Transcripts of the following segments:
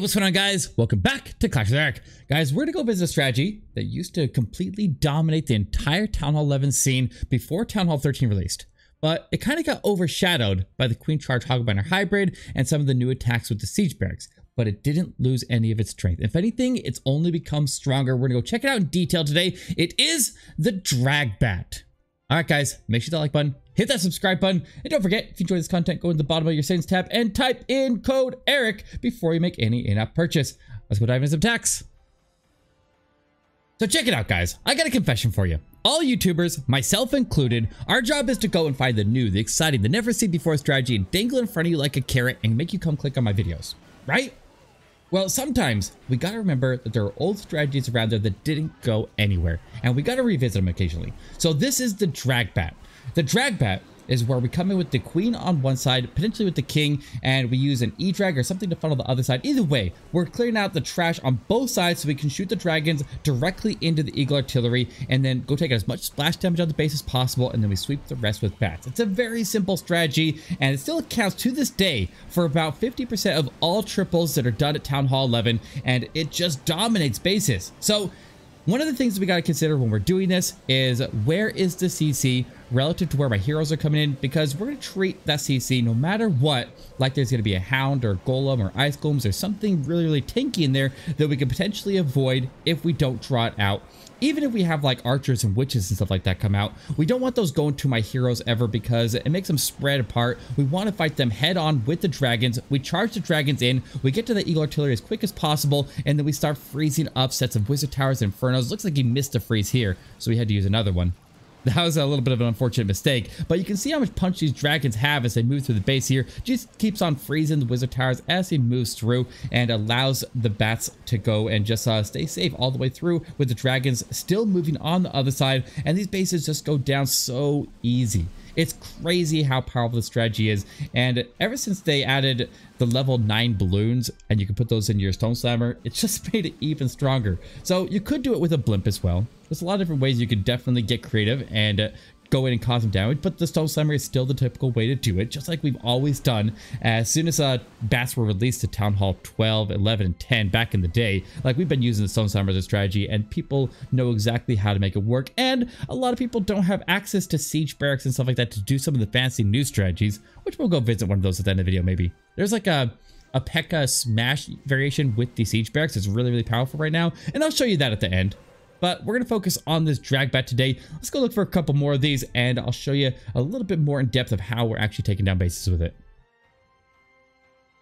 what's going on, guys? Welcome back to Clash of the Arc. Guys, we're going to go visit a strategy that used to completely dominate the entire Town Hall 11 scene before Town Hall 13 released. But it kind of got overshadowed by the Queen Charge Hogbinder hybrid and some of the new attacks with the Siege Barracks. But it didn't lose any of its strength. If anything, it's only become stronger. We're going to go check it out in detail today. It is the dragbat. All right, guys, make sure that like button, hit that subscribe button, and don't forget, if you enjoy this content, go to the bottom of your settings tab and type in code ERIC before you make any in-app purchase. Let's go dive into some attacks. So check it out, guys. I got a confession for you. All YouTubers, myself included, our job is to go and find the new, the exciting, the never-seen-before strategy and dangle in front of you like a carrot and make you come click on my videos, right? Well, sometimes we gotta remember that there are old strategies around there that didn't go anywhere, and we gotta revisit them occasionally. So this is the dragbat. The dragbat is where we come in with the queen on one side, potentially with the king, and we use an E-Drag or something to funnel the other side. Either way, we're clearing out the trash on both sides so we can shoot the dragons directly into the Eagle Artillery and then go take as much splash damage on the base as possible, and then we sweep the rest with bats. It's a very simple strategy, and it still accounts to this day for about 50% of all triples that are done at Town Hall 11, and it just dominates bases. So one of the things that we got to consider when we're doing this is where is the CC relative to where my heroes are coming in, because we're going to treat that CC no matter what like there's going to be a hound or a golem or ice golems or something really, really tanky in there that we could potentially avoid if we don't draw it out. Even if we have like archers and witches and stuff like that come out, we don't want those going to my heroes ever because it makes them spread apart. We want to fight them head on with the dragons. We charge the dragons in, we get to the Eagle Artillery as quick as possible, and then we start freezing up sets of Wizard Towers and Infernos. Looks like he missed a freeze here, so we had to use another one. That was a little bit of an unfortunate mistake, but you can see how much punch these dragons have as they move through the base here. Just keeps on freezing the Wizard Towers as he moves through and allows the bats to go and just stay safe all the way through with the dragons still moving on the other side. And these bases just go down so easy. It's crazy how powerful the strategy is. And ever since they added the level 9 balloons, and you can put those in your Stone Slammer, it's just made it even stronger. So you could do it with a blimp as well. There's a lot of different ways you could definitely get creative and go in and cause some damage, but the Stone Slammer is still the typical way to do it, just like we've always done. As soon as bats were released to Town Hall 12, 11, and 10 back in the day, like we've been using the Stone Slammer as a strategy, and people know exactly how to make it work, and a lot of people don't have access to Siege Barracks and stuff like that to do some of the fancy new strategies, which we'll go visit one of those at the end of the video, maybe. There's like a P.E.K.K.A. smash variation with the Siege Barracks. It's really, really powerful right now, and I'll show you that at the end. But we're going to focus on this dragbat today. Let's go look for a couple more of these, and I'll show you a little bit more in depth of how we're actually taking down bases with it.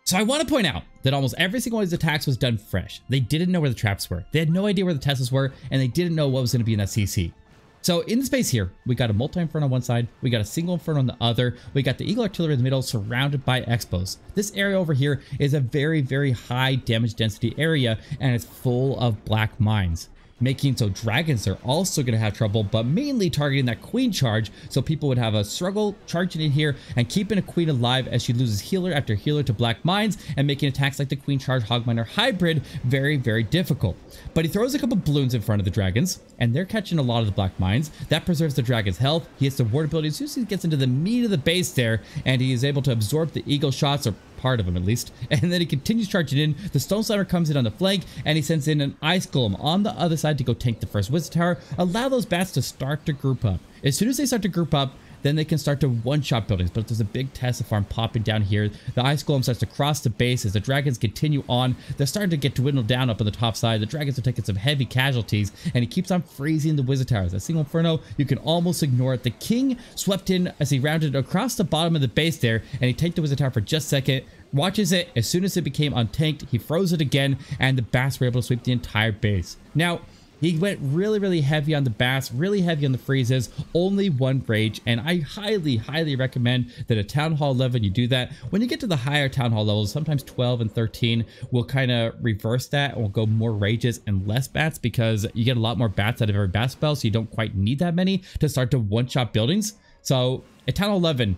So I want to point out that almost every single one of these attacks was done fresh. They didn't know where the traps were. They had no idea where the Teslas were, and they didn't know what was going to be in that CC. So in the space here, we got a multi-inferno on one side, we got a single inferno on the other, we got the Eagle Artillery in the middle surrounded by expos. This area over here is a very, very high damage density area, and it's full of black mines, making so dragons are also going to have trouble, but mainly targeting that queen charge, so people would have a struggle charging in here and keeping a queen alive as she loses healer after healer to black mines, and making attacks like the queen charge hogminer hybrid very, very difficult. But he throws a couple balloons in front of the dragons, and they're catching a lot of the black mines. That preserves the dragon's health. He hits the ward ability as soon as he gets into the meat of the base there, and he is able to absorb the eagle shots, or part of him at least, and then he continues charging in. The Stone Slammer comes in on the flank, and he sends in an ice golem on the other side to go tank the first wizard tower, allow those bats to start to group up. As soon as they start to group up, then they can start to one-shot buildings. But if there's a big Tesla farm popping down here, the ice golem starts to cross the base as the dragons continue on. They're starting to get dwindled down up on the top side. The dragons are taking some heavy casualties, and he keeps on freezing the wizard towers. That single inferno, you can almost ignore it. The king swept in as he rounded across the bottom of the base there, and he tanked the wizard tower for just a second. Watches it. As soon as it became untanked, he froze it again, and the bats were able to sweep the entire base. Now, he went really, really heavy on the bats, really heavy on the freezes, only one rage, and I highly, highly recommend that at Town Hall 11 you do that. When you get to the higher Town Hall levels, sometimes 12 and 13 will kind of reverse that and will go more rages and less bats, because you get a lot more bats out of every bat spell, so you don't quite need that many to start to one-shot buildings. So at Town Hall 11,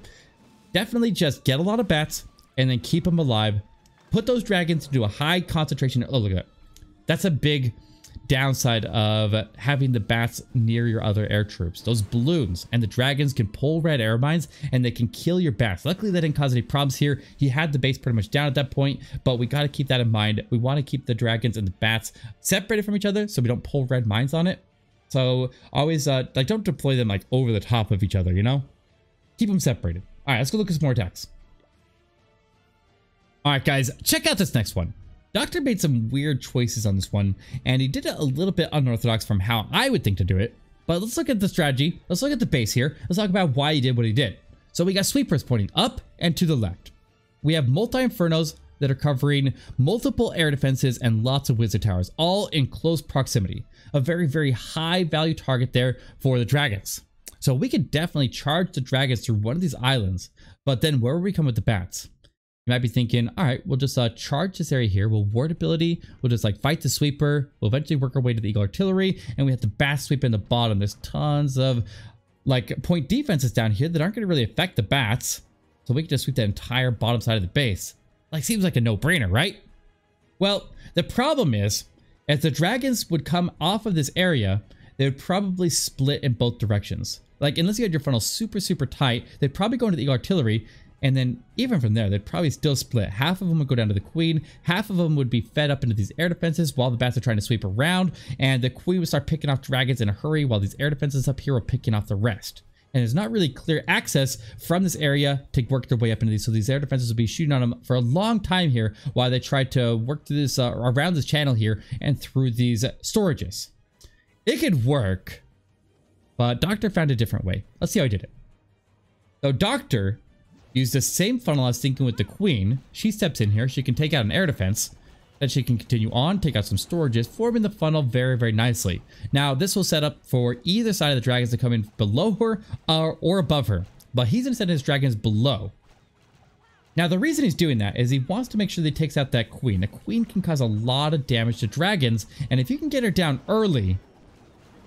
definitely just get a lot of bats and then keep them alive. Put those dragons into a high concentration. Oh, look at that. That's a big downside of having the bats near your other air troops. Those balloons and the dragons can pull red air mines and they can kill your bats. Luckily, that didn't cause any problems here. He had the base pretty much down at that point, but we got to keep that in mind. We want to keep the dragons and the bats separated from each other so we don't pull red mines on it. So always like don't deploy them like over the top of each other, you know? Keep them separated. All right, let's go look at some more attacks. All right, guys, check out this next one. Doctor made some weird choices on this one, and he did it a little bit unorthodox from how I would think to do it. But let's look at the strategy. Let's look at the base here. Let's talk about why he did what he did. So we got sweepers pointing up and to the left. We have multi-infernos that are covering multiple air defenses and lots of wizard towers, all in close proximity. A very, very high value target there for the dragons. So we could definitely charge the dragons through one of these islands, but then where will we come with the bats? You might be thinking, all right, we'll just charge this area here. We'll ward ability. We'll just like fight the sweeper. We'll eventually work our way to the Eagle Artillery, and we have the bat sweep in the bottom. There's tons of like point defenses down here that aren't going to really affect the bats. So we can just sweep that entire bottom side of the base. Like, seems like a no-brainer, right? Well, the problem is, as the dragons would come off of this area, they would probably split in both directions. Like, unless you had your funnel super, super tight, they'd probably go into the Eagle Artillery. And then even from there, they'd probably still split. Half of them would go down to the queen. Half of them would be fed up into these air defenses while the bats are trying to sweep around. And the queen would start picking off dragons in a hurry while these air defenses up here are picking off the rest. And there's not really clear access from this area to work their way up into these. So these air defenses will be shooting on them for a long time here while they try to work through this, around this channel here and through these storages. It could work, but Doctor found a different way. Let's see how he did it. So Doctor used the same funnel I was thinking with the queen. She steps in here. She can take out an air defense. Then she can continue on, take out some storages, forming the funnel very, very nicely. Now, this will set up for either side of the dragons to come in below her or above her. But he's going to send his dragons below. Now, the reason he's doing that is he wants to make sure that he takes out that queen. The queen can cause a lot of damage to dragons. And if you can get her down early,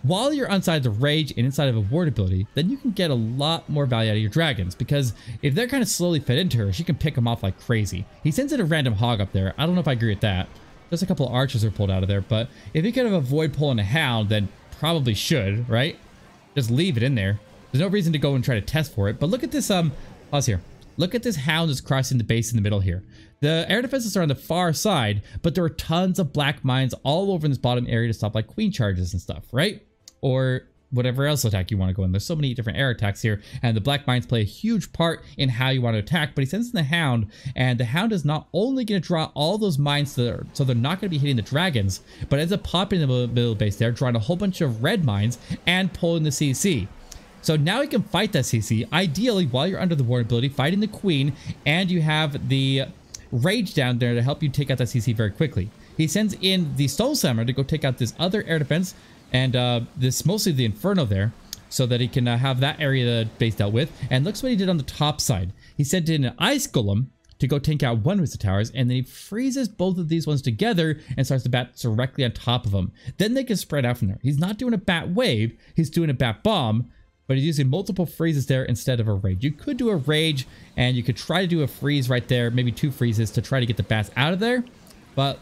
while you're inside the rage and inside of a ward ability, then you can get a lot more value out of your dragons, because if they're kind of slowly fed into her, she can pick them off like crazy. He sends in a random hog up there. I don't know if I agree with that. Just a couple of archers are pulled out of there, but if you kind of avoid pulling a hound, then probably should, right? Just leave it in there. There's no reason to go and try to test for it, but look at this, pause here. Look at this hound that's crossing the base in the middle here. The air defenses are on the far side, but there are tons of black mines all over in this bottom area to stop like queen charges and stuff, right? Or whatever else attack you want to go in. There's so many different air attacks here, and the black mines play a huge part in how you want to attack, but he sends in the hound, and the hound is not only going to draw all those mines, so they're not going to be hitting the dragons, but ends up popping in the middle base there, drawing a whole bunch of red mines and pulling the CC. So now you can fight that CC, ideally while you're under the ward ability, fighting the queen, and you have the rage down there to help you take out that CC very quickly. He sends in the Stone Slammer to go take out this other air defense, and this mostly the Inferno there, so that he can have that area based out with. And looks what he did on the top side. He sent in an ice golem to go take out one of his towers, and then he freezes both of these ones together and starts to bat directly on top of them. Then they can spread out from there. He's not doing a bat wave, he's doing a bat bomb, but he's using multiple freezes there instead of a rage. You could do a rage, and you could try to do a freeze right there, maybe two freezes to try to get the bats out of there, but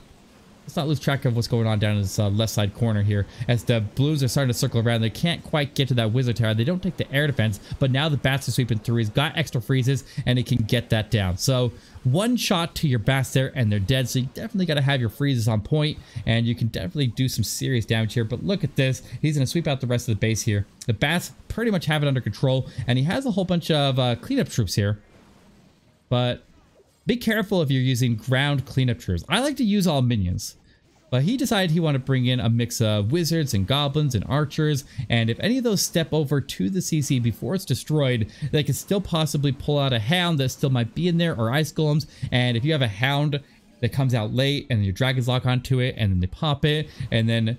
let's not lose track of what's going on down in this left side corner here. As the blues are starting to circle around, they can't quite get to that wizard tower. They don't take the air defense, but now the bats are sweeping through. He's got extra freezes, and he can get that down. So one shot to your bats there, and they're dead. So you definitely got to have your freezes on point, and you can definitely do some serious damage here. But look at this. He's going to sweep out the rest of the base here. The bats pretty much have it under control, and he has a whole bunch of cleanup troops here. But be careful if you're using ground cleanup troops. I like to use all minions, but he decided he wanted to bring in a mix of wizards and goblins and archers, and if any of those step over to the CC before it's destroyed, they can still possibly pull out a hound that still might be in there, or ice golems. And if you have a hound that comes out late and your dragons lock onto it and then they pop it, and then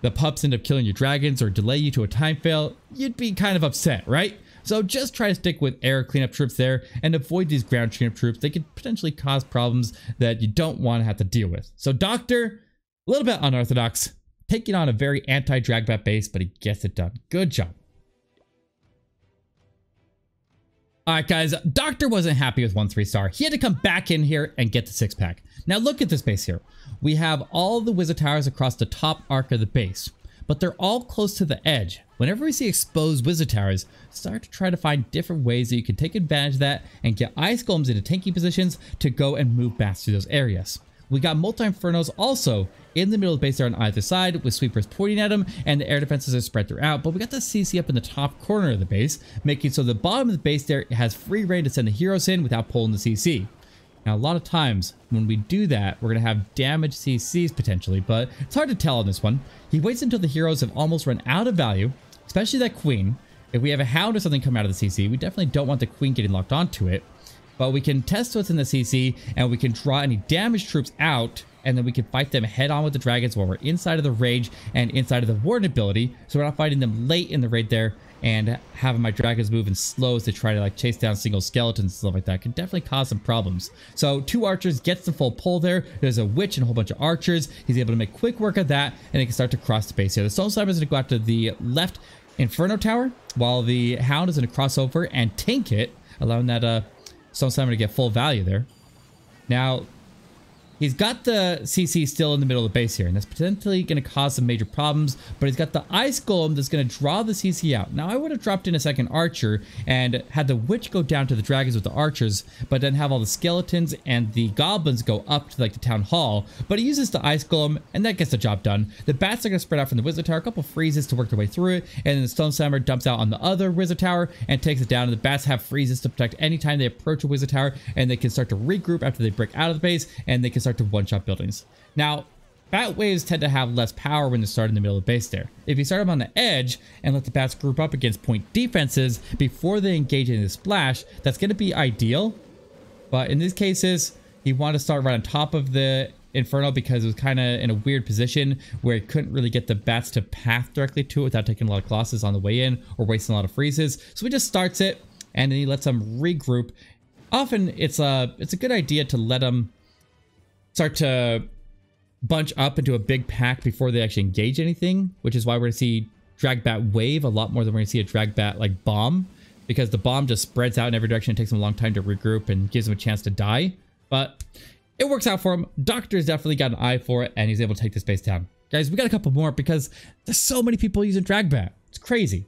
the pups end up killing your dragons or delay you to a time fail, you'd be kind of upset, right? So just try to stick with air cleanup troops there and avoid these ground cleanup troops. They could potentially cause problems that you don't want to have to deal with. So Doctor, a little bit unorthodox, taking on a very anti-dragbat base, but he gets it done. Good job. All right, guys, Doctor wasn't happy with 1 3-star. He had to come back in here and get the 6-pack. Now look at this base here. We have all the wizard towers across the top arc of the base, but they're all close to the edge. Whenever we see exposed wizard towers, start to try to find different ways that you can take advantage of that and get ice golems into tanky positions to go and move bats through those areas. We got multi-infernos also in the middle of the base there on either side with sweepers pointing at them, and the air defenses are spread throughout, but we got the CC up in the top corner of the base, making so the bottom of the base there has free reign to send the heroes in without pulling the CC. Now, a lot of times when we do that, we're going to have damaged CCs potentially, but it's hard to tell on this one. He waits until the heroes have almost run out of value, especially that queen. If we have a hound or something come out of the CC, we definitely don't want the queen getting locked onto it. But we can test what's in the CC, and we can draw any damaged troops out, and then we can fight them head on with the dragons while we're inside of the rage and inside of the warden ability, so we're not fighting them late in the raid there and having my dragons move in slows to try to like chase down single skeletons and stuff like that can definitely cause some problems. So 2 archers gets the full pull there. There's a witch and a whole bunch of archers. He's able to make quick work of that, and it can start to cross the base here. The Stone Slammer is going to go out to the left Inferno Tower, while the hound is going to cross over and tank it, allowing that Stone Slammer to get full value there. Now, he's got the CC still in the middle of the base here, and that's potentially going to cause some major problems, but he's got the ice golem that's going to draw the CC out. Now, I would have dropped in a second archer and had the witch go down to the dragons with the archers, but then have all the skeletons and the goblins go up to like the town hall, but he uses the ice golem, and that gets the job done. The bats are going to spread out from the wizard tower, a couple freezes to work their way through it, and then the Stone Slammer dumps out on the other wizard tower and takes it down, and the bats have freezes to protect anytime they approach a wizard tower, and they can start to regroup after they break out of the base, and they can start to one-shot buildings. Now, bat waves tend to have less power when they start in the middle of the base there. If you start them on the edge and let the bats group up against point defenses before they engage in the splash, that's going to be ideal. But in these cases, you want to start right on top of the Inferno, because it was kind of in a weird position where it couldn't really get the bats to path directly to it without taking a lot of glosses on the way in or wasting a lot of freezes. So he just starts it, and then he lets them regroup. Often, it's a good idea to let them start to bunch up into a big pack before they actually engage anything, which is why we're going to see dragbat wave a lot more than we're going to see a dragbat like bomb, because the bomb just spreads out in every direction. It takes them a long time to regroup and gives them a chance to die, but it works out for him. Doctor's definitely got an eye for it, and he's able to take this base down. Guys, we got a couple more because there's so many people using dragbat. It's crazy.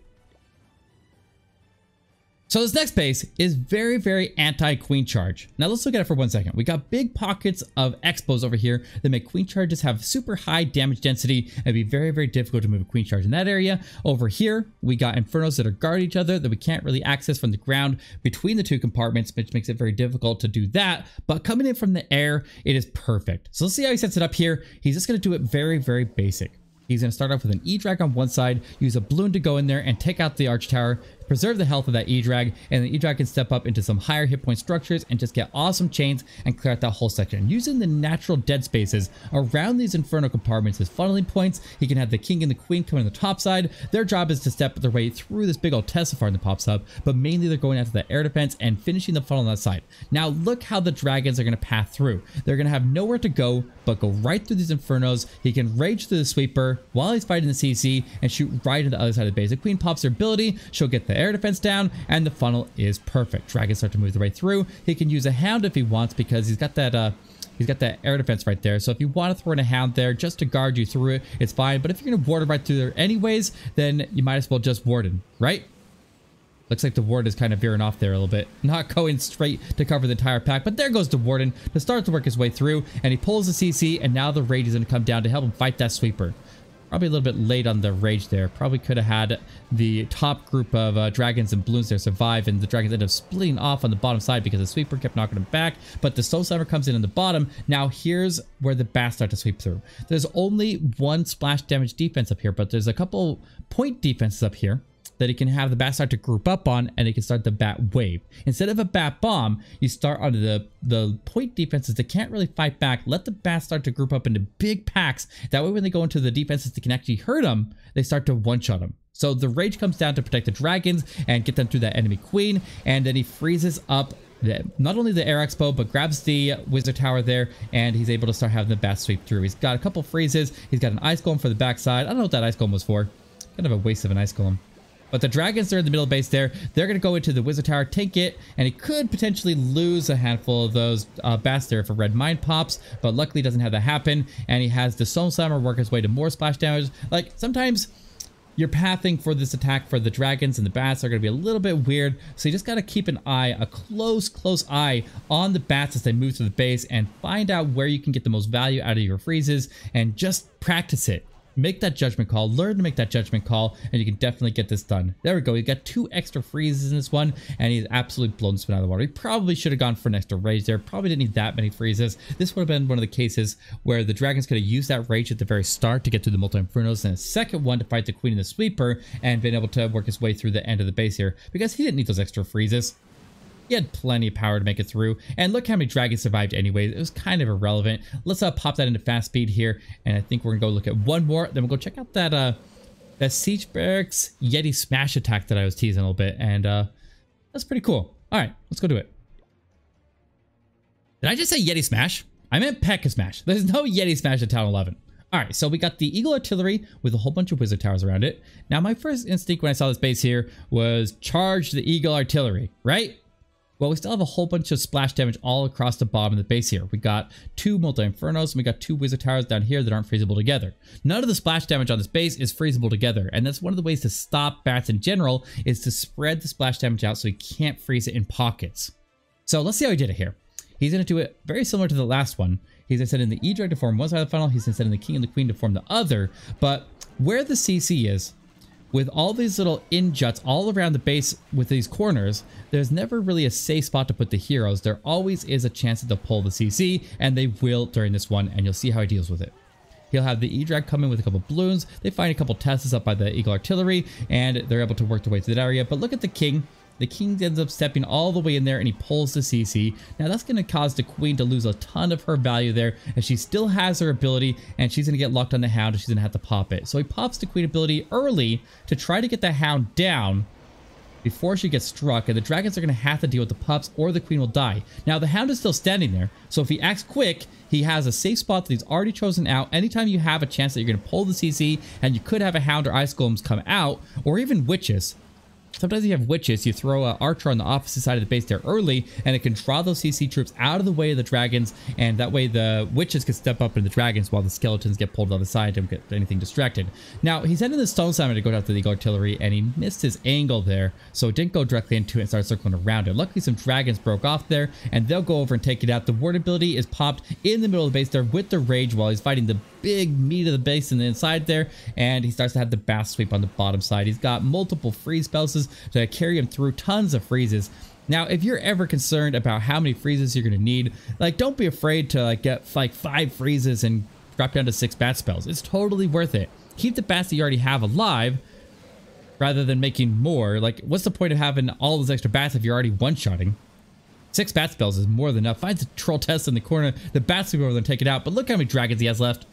So this next base is very, very anti-queen charge. Now let's look at it for 1 second. We got big pockets of expos over here that make queen charges have super high damage density. It'd be very, very difficult to move a queen charge in that area. Over here, we got infernos that are guarding each other that we can't really access from the ground between the two compartments, which makes it very difficult to do that. But coming in from the air, it is perfect. So let's see how he sets it up here. He's just gonna do it very, very basic. He's going to start off with an E-Drag on one side, use a balloon to go in there and take out the Arch Tower, preserve the health of that E-Drag, and the E-Drag can step up into some higher hit point structures and just get awesome chains and clear out that whole section. Using the natural dead spaces around these Inferno compartments as funneling points, he can have the King and the Queen come in the top side. Their job is to step their way through this big old Tessifar that pops up, but mainly they're going after the air defense and finishing the funnel on that side. Now look how the dragons are going to path through. They're going to have nowhere to go, but go right through these Infernos. He can rage through the sweeper while he's fighting the CC and shoot right to the other side of the base. The queen pops her ability, she'll get the air defense down, and the funnel is perfect. Dragons start to move their way through. He can use a hound if he wants, because he's got that air defense right there. So if you want to throw in a hound there just to guard you through it, it's fine. But if you're gonna warden right through there anyways, then you might as well just warden, right? Looks like the warden is kind of veering off there a little bit. Not going straight to cover the entire pack, but there goes the warden to start to work his way through, and he pulls the CC, and now the rage is gonna come down to help him fight that sweeper. Probably a little bit late on the rage there. Probably could have had the top group of dragons and balloons there survive, and the dragons ended up splitting off on the bottom side because the sweeper kept knocking them back. But the Stone Slammer comes in the bottom. Now here's where the bats start to sweep through. There's only 1 splash damage defense up here, but there's a couple point defenses up here that he can have the bat start to group up on, and he can start the bat wave. Instead of a bat bomb, you start onto the point defenses that can't really fight back. Let the bats start to group up into big packs. That way when they go into the defenses that can actually hurt them, they start to one-shot them. So the rage comes down to protect the dragons and get them through that enemy queen, and then he freezes up not only the air expo, but grabs the wizard tower there, and he's able to start having the bats sweep through. He's got a couple freezes. He's got an ice golem for the backside. I don't know what that ice golem was for. Kind of a waste of an ice golem. But the dragons are in the middle base there. They're going to go into the Wizard Tower, take it, and he could potentially lose a handful of those bats there for red mine pops, but luckily doesn't have that happen. And he has the Stone Slammer work his way to more splash damage. Like, sometimes your pathing for this attack for the dragons and the bats are going to be a little bit weird, so you just got to keep an eye, a close eye on the bats as they move to the base, and find out where you can get the most value out of your freezes, and just practice it. Make that judgment call, learn to make that judgment call, and you can definitely get this done. There we go, he got 2 extra freezes in this one, and he's absolutely blown this one out of the water. He probably should have gone for an extra rage there, probably didn't need that many freezes. This would have been one of the cases where the dragons could have used that rage at the very start to get through the multi-infernos, and a second one to fight the queen and the sweeper, and been able to work his way through the end of the base here, because he didn't need those extra freezes. He had plenty of power to make it through, and look how many dragons survived anyways. It was kind of irrelevant. Let's pop that into fast speed here, and I think we're gonna go look at one more, then we'll go check out that that Siege Barracks Yeti smash attack that I was teasing a little bit, and that's pretty cool. All right, let's go do it. Did I just say Yeti smash? I meant P.E.K.K.A. smash. There's no Yeti smash at town 11. All right, so we got the Eagle Artillery with a whole bunch of Wizard Towers around it. Now, my first instinct when I saw this base here was charge the Eagle Artillery, right? Well, we still have a whole bunch of splash damage all across the bottom of the base here. We got 2 multi-infernos, and we got 2 Wizard Towers down here that aren't freezable together. None of the splash damage on this base is freezable together, and that's one of the ways to stop bats in general, is to spread the splash damage out so he can't freeze it in pockets. So let's see how he did it here. He's going to do it very similar to the last one. He's going to send in the E-Drag to form one side of the funnel, he's going to send in the king and the queen to form the other, but where the CC is, with all these little in-juts all around the base with these corners, there's never really a safe spot to put the heroes. There always is a chance that they'll pull the CC, and they will during this one, and you'll see how he deals with it. He'll have the E-Drag come in with a couple balloons. They find a couple Teslas up by the Eagle Artillery, and they're able to work their way through that area. But look at the king. The king ends up stepping all the way in there, and he pulls the CC. Now, that's going to cause the queen to lose a ton of her value there, as she still has her ability, and she's going to get locked on the hound, and she's going to have to pop it. So he pops the queen ability early to try to get the hound down before she gets struck, and the dragons are going to have to deal with the pups, or the queen will die. Now, the hound is still standing there, so if he acts quick, he has a safe spot that he's already chosen out. Anytime you have a chance that you're going to pull the CC, and you could have a hound or ice golems come out, or even witches. Sometimes you have witches, you throw an archer on the opposite side of the base there early, and it can draw those CC troops out of the way of the dragons, and that way the witches can step up in the dragons while the skeletons get pulled on the side and get anything distracted. Now, he's heading the Stone Slammer to go down to the Eagle Artillery, and he missed his angle there, so it didn't go directly into it and started circling around it. Luckily, some dragons broke off there, and they'll go over and take it out. The ward ability is popped in the middle of the base there with the rage while he's fighting the big meat of the base in the inside there, and he starts to have the bat sweep on the bottom side. He's got multiple freeze spells to carry him through, tons of freezes. Now, if you're ever concerned about how many freezes you're going to need, like, don't be afraid to like get like 5 freezes and drop down to 6 bat spells. It's totally worth it. Keep the bats that you already have alive rather than making more. Like, what's the point of having all those extra bats if you're already one-shotting? 6 bat spells is more than enough. Finds a troll test in the corner. The bats will go over and take it out, but look how many dragons he has left.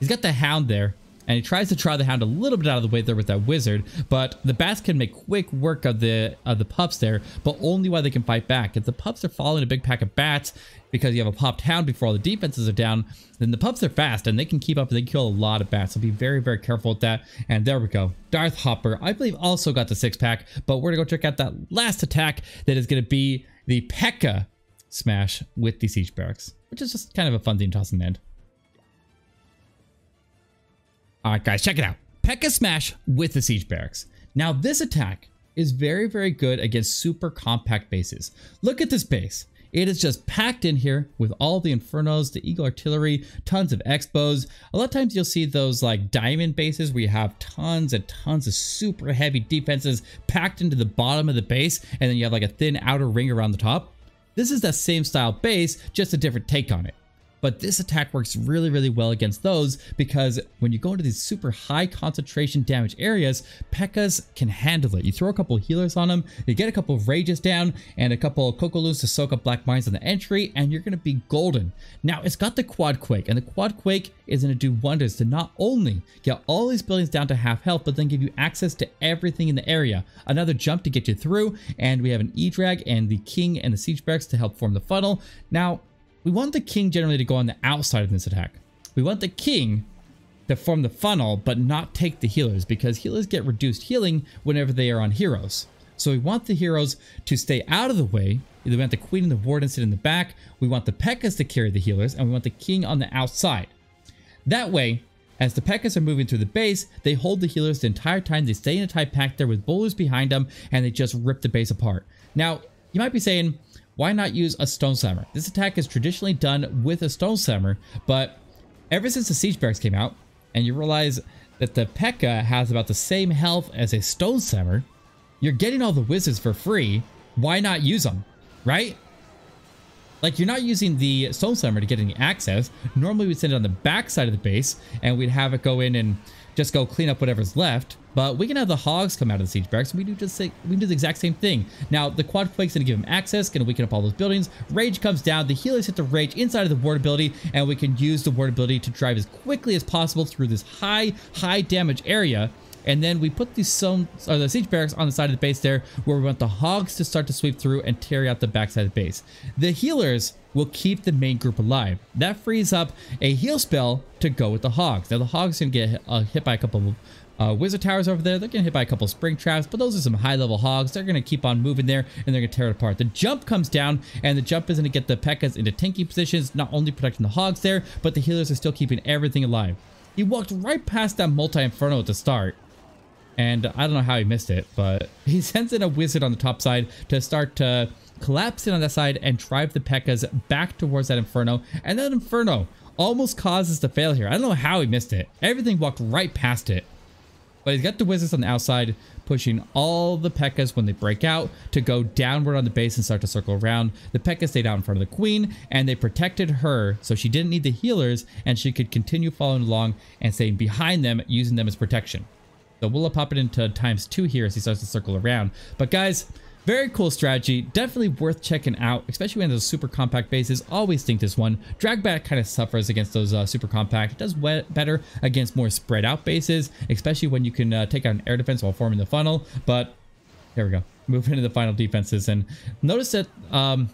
He's got the hound there, and he tries to try the hound a little bit out of the way there with that wizard, but the bats can make quick work of the pups there, but only while they can fight back. If the pups are following a big pack of bats, because you have a popped hound before all the defenses are down, then the pups are fast, and they can keep up, and they kill a lot of bats, so be very, very careful with that. And there we go. Darth Hopper, I believe, also got the 6-pack, but we're going to go check out that last attack that is going to be the P.E.K.K.A. smash with the Siege Barracks, which is just kind of a fun theme toss in the end. All right, guys, check it out. P.E.K.K.A. smash with the Siege Barracks. Now, this attack is very, very good against super compact bases. Look at this base. It is just packed in here with all the Infernos, the Eagle Artillery, tons of Expos. A lot of times you'll see those like diamond bases where you have tons and tons of super heavy defenses packed into the bottom of the base, and then you have like a thin outer ring around the top. This is that same style base, just a different take on it. But this attack works really, really well against those, because when you go into these super high concentration damage areas, P.E.K.K.A's can handle it. You throw a couple healers on them, you get a couple of rages down, and a couple of Kokoloos to soak up black mines on the entry, and you're going to be golden. Now, it's got the Quad Quake, and the Quad Quake is going to do wonders to not only get all these buildings down to half health, but then give you access to everything in the area. Another jump to get you through, and we have an E-Drag and the King and the Siege Barracks to help form the funnel. Now, we want the king generally to go on the outside of this attack. We want the king that form the funnel, but not take the healers, because healers get reduced healing whenever they are on heroes. So we want the heroes to stay out of the way. We want the queen and the warden sit in the back. We want the P.E.K.K.A s to carry the healers, and we want the king on the outside. That way, as the P.E.K.K.A s are moving through the base, they hold the healers the entire time. They stay in a tight pack there with bowlers behind them, and they just rip the base apart. Now, you might be saying, why not use a Stone Slammer? This attack is traditionally done with a Stone Slammer, but ever since the Siege Barracks came out, and you realize that the P.E.K.K.A has about the same health as a Stone Slammer, you're getting all the wizards for free. Why not use them, right? Like, you're not using the Stone Slammer to get any access. Normally we'd send it on the back side of the base and we'd have it go in and just go clean up whatever's left. But we can have the hogs come out of the Siege Barracks. We can do the exact same thing. Now the quad flake's gonna give him access, gonna weaken up all those buildings. Rage comes down, the healers hit the rage inside of the ward ability, and we can use the ward ability to drive as quickly as possible through this high damage area. And then we put the Siege Barracks on the side of the base there, where we want the hogs to start to sweep through and tear out the backside of the base. The healers will keep the main group alive. That frees up a heal spell to go with the hogs. Now the hogs can get hit by a couple of wizard towers over there. They're getting hit by a couple of spring traps, but those are some high level hogs. They're going to keep on moving there, and they're going to tear it apart. The jump comes down, and the jump is going to get the P.E.K.K.A s into tanky positions, not only protecting the hogs there, but the healers are still keeping everything alive. He walked right past that multi-inferno at the start, and I don't know how he missed it, but he sends in a wizard on the top side to start to collapse in on that side and drive the P.E.K.K.A s back towards that inferno. And that inferno almost causes the fail here. I don't know how he missed it. Everything walked right past it. But he's got the wizards on the outside pushing all the P.E.K.K.A s when they break out to go downward on the base and start to circle around. The P.E.K.K.A stayed out in front of the queen, and they protected her so she didn't need the healers, and she could continue following along and staying behind them, using them as protection. So we'll pop it into ×2 here as he starts to circle around. But guys, very cool strategy. Definitely worth checking out, especially when those super compact bases. Always think this one. Dragbat kind of suffers against those super compact. It does better against more spread out bases, especially when you can take out an air defense while forming the funnel. But there we go. Moving into the final defenses. And notice that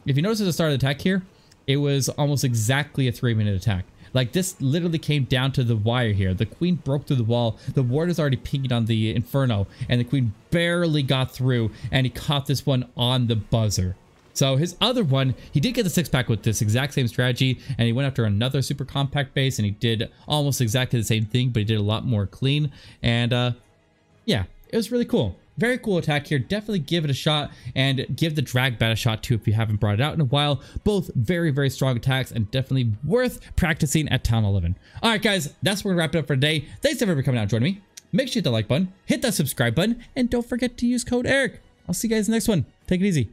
if you notice at the start of the attack here, it was almost exactly a 3-minute attack. Like, this literally came down to the wire here. The queen broke through the wall. The ward is already pinging on the inferno, and the queen barely got through, and he caught this one on the buzzer. So his other one, he did get the 6-pack with this exact same strategy, and he went after another super compact base, and he did almost exactly the same thing, but he did a lot more clean. And yeah, it was really cool. Very cool attack here. Definitely give it a shot, and give the dragbat a shot too if you haven't brought it out in a while. Both very, very strong attacks, and definitely worth practicing at Town 11. All right, guys, that's where we're going to wrap it up for today. Thanks everyone for coming out and joining me. Make sure you hit the like button, hit that subscribe button, and don't forget to use code ERIC. I'll see you guys in the next one. Take it easy.